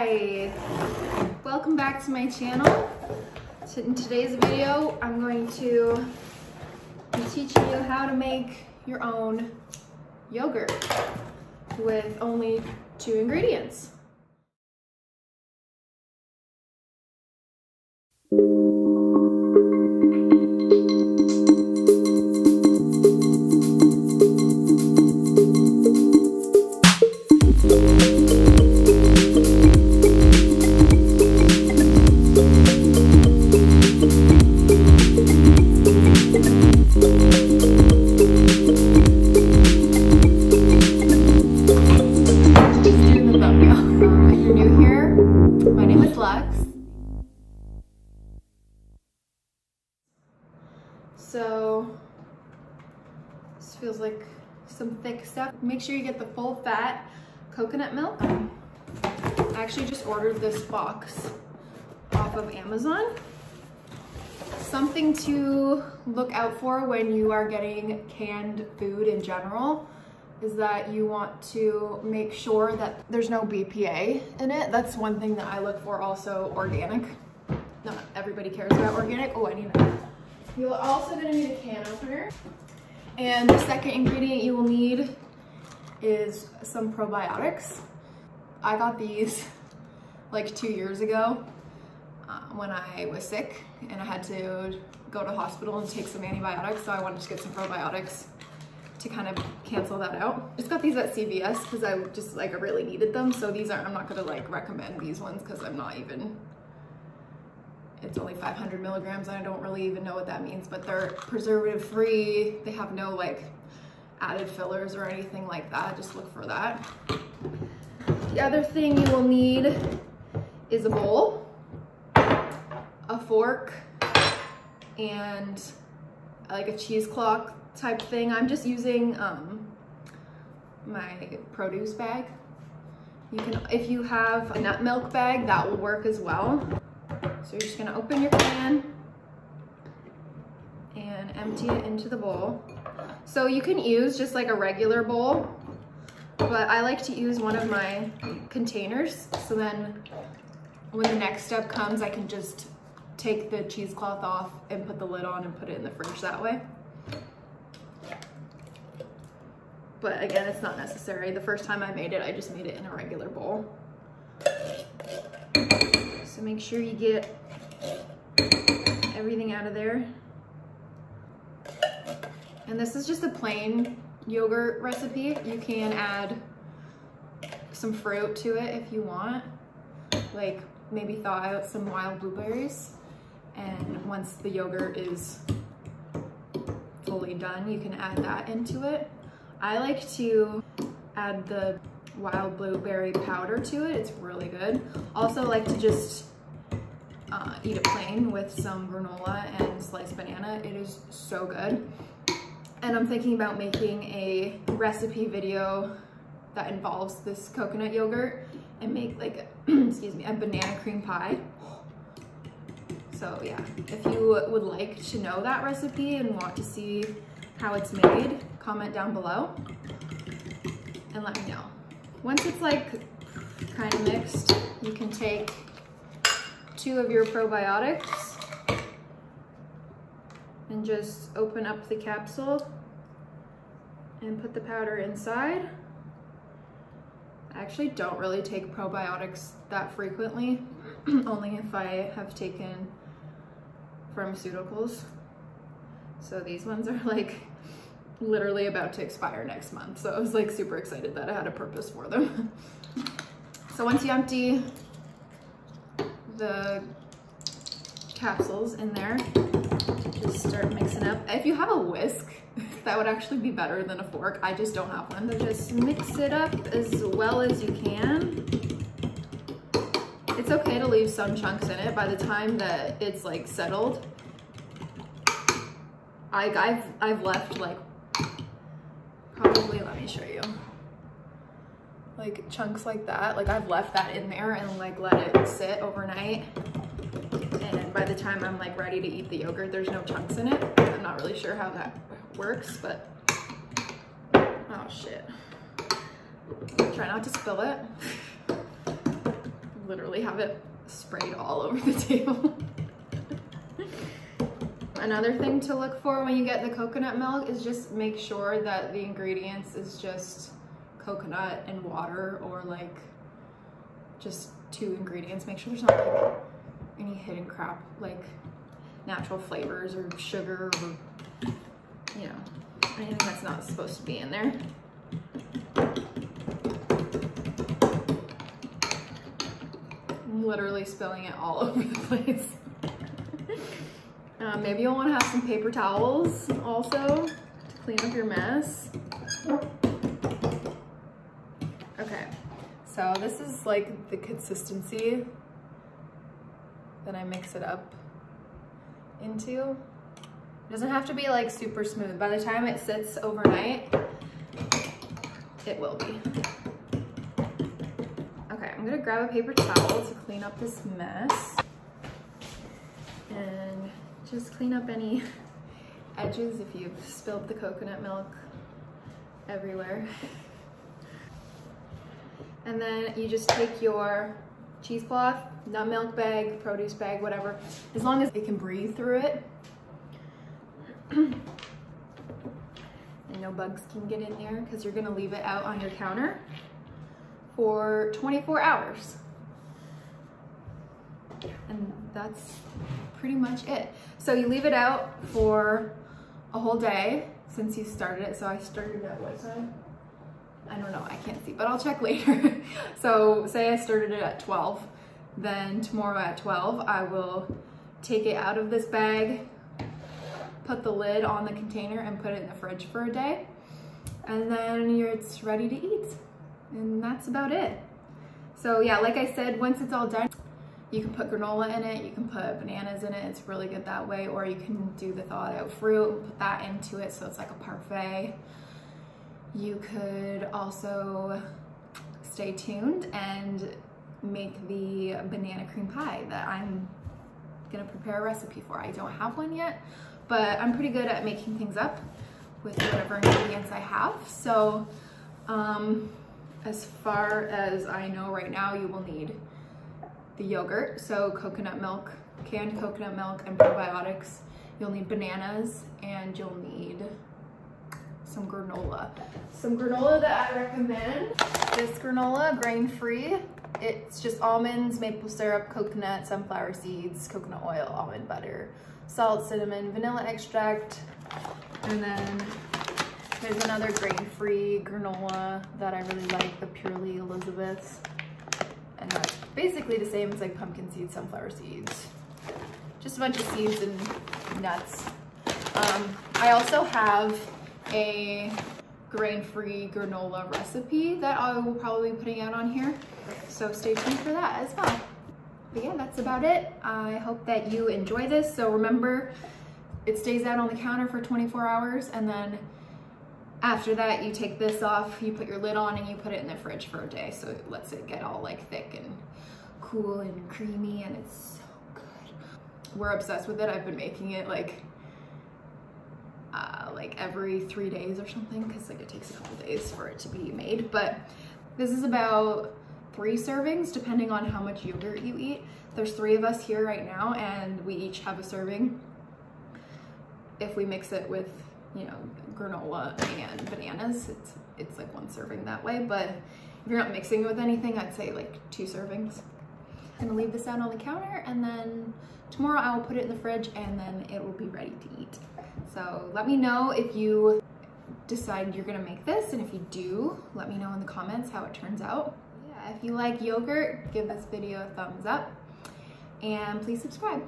Hi, welcome back to my channel. So in today's video, I'm going to be teaching you how to make your own yogurt with only 2 ingredients. So this feels like some thick stuff. Make sure you get the full fat coconut milk. I actually just ordered this box off of Amazon. Something to look out for when you are getting canned food in general is that you want to make sure that there's no BPA in it. That's one thing that I look for, also organic. Not everybody cares about organic. Oh, I need that. You're also gonna need a can opener. And the second ingredient you will need is some probiotics. I got these like 2 years ago when I was sick and I had to go to the hospital and take some antibiotics. So I wanted to get some probiotics to kind of cancel that out. Just got these at CVS because I just like, I really needed them. So these are, I'm not gonna like recommend these ones because I'm not even, it's only 500 milligrams and I don't really even know what that means, but they're preservative free. They have no like added fillers or anything like that. Just look for that. The other thing you will need is a bowl, a fork, and like a cheesecloth type thing. I'm just using my produce bag. You can, if you have a nut milk bag, that will work as well. So you're just gonna open your can and empty it into the bowl. So you can use just like a regular bowl, but I like to use one of my containers. So then when the next step comes, I can just take the cheesecloth off and put the lid on and put it in the fridge that way. But again, it's not necessary. The first time I made it, I just made it in a regular bowl. So make sure you get everything out of there. And this is just a plain yogurt recipe. You can add some fruit to it if you want. Like maybe thaw out some wild blueberries. And once the yogurt is fully done, you can add that into it. I like to add the wild blueberry powder to it. It's really good. Also like to just eat it plain with some granola and sliced banana. It is so good. And I'm thinking about making a recipe video that involves this coconut yogurt and make like a, excuse me, a banana cream pie. So yeah, if you would like to know that recipe and want to see how it's made, comment down below and let me know. Once it's like kind of mixed, you can take 2 of your probiotics and just open up the capsule and put the powder inside. I actually don't really take probiotics that frequently, only if I have taken pharmaceuticals. So these ones are like literally about to expire next month. So I was like super excited that I had a purpose for them. So once you empty the capsules in there, just start mixing up. If you have a whisk, that would actually be better than a fork. I just don't have one. So just mix it up as well as you can. It's okay to leave some chunks in it. By the time that it's like settled, I've left like, probably, let me show you, like chunks like that. Like I've left that in there and like let it sit overnight. And by the time I'm like ready to eat the yogurt, there's no chunks in it. I'm not really sure how that works, but, oh shit. Try not to spill it. literally have it sprayed all over the table. Another thing to look for when you get the coconut milk is just make sure that the ingredients is just coconut and water, or like just two ingredients. Make sure there's not like any hidden crap, like natural flavors or sugar or, you know, anything that's not supposed to be in there. I'm literally spilling it all over the place. Maybe you'll want to have some paper towels also to clean up your mess. Okay, so this is like the consistency that I mix it up into. It doesn't have to be like super smooth. By the time it sits overnight, it will be. Okay, I'm gonna grab a paper towel to clean up this mess and just clean up any edges if you've spilled the coconut milk everywhere. And then you just take your cheesecloth, nut milk bag, produce bag, whatever, as long as it can breathe through it and no bugs can get in there, because you're gonna leave it out on your counter for 24 hours. And that's pretty much it. So you leave it out for a whole day since you started it. So I started at what time? I don't know, I can't see, but I'll check later. So say I started it at 12, then tomorrow at 12, I will take it out of this bag, put the lid on the container and put it in the fridge for a day. And then it's ready to eat. And that's about it. So yeah, like I said, once it's all done, you can put granola in it, you can put bananas in it, it's really good that way, or you can do the thawed out fruit, put that into it so it's like a parfait. You could also stay tuned and make the banana cream pie that I'm gonna prepare a recipe for. I don't have one yet, but I'm pretty good at making things up with whatever ingredients I have. So as far as I know right now, you will need the yogurt, so coconut milk, canned coconut milk and probiotics. You'll need bananas and you'll need some granola. Some granola that I recommend. This granola, grain-free. It's just almonds, maple syrup, coconut, sunflower seeds, coconut oil, almond butter, salt, cinnamon, vanilla extract. And then there's another grain-free granola that I really like, the Purely Elizabeth's. And that's basically the same. It's like pumpkin seeds, sunflower seeds, just a bunch of seeds and nuts. I also have a grain-free granola recipe that I will probably be putting out on here, so stay tuned for that as well. But yeah, that's about it. I hope that you enjoy this. So remember, it stays out on the counter for 24 hours, and then after that, you take this off, you put your lid on, and you put it in the fridge for a day, so it lets it get all like thick and cool and creamy, and it's so good. We're obsessed with it. I've been making it like every 3 days or something, because like it takes a couple days for it to be made. But this is about 3 servings, depending on how much yogurt you eat. There's 3 of us here right now, and we each have a serving if we mix it with, you know, granola and bananas. It's like 1 serving that way, but if you're not mixing it with anything, I'd say like 2 servings. I'm gonna leave this out on the counter, and then tomorrow I will put it in the fridge, and then it will be ready to eat. So let me know if you decide you're gonna make this, and if you do, let me know in the comments how it turns out. Yeah, if you like yogurt, give this video a thumbs up, and please subscribe.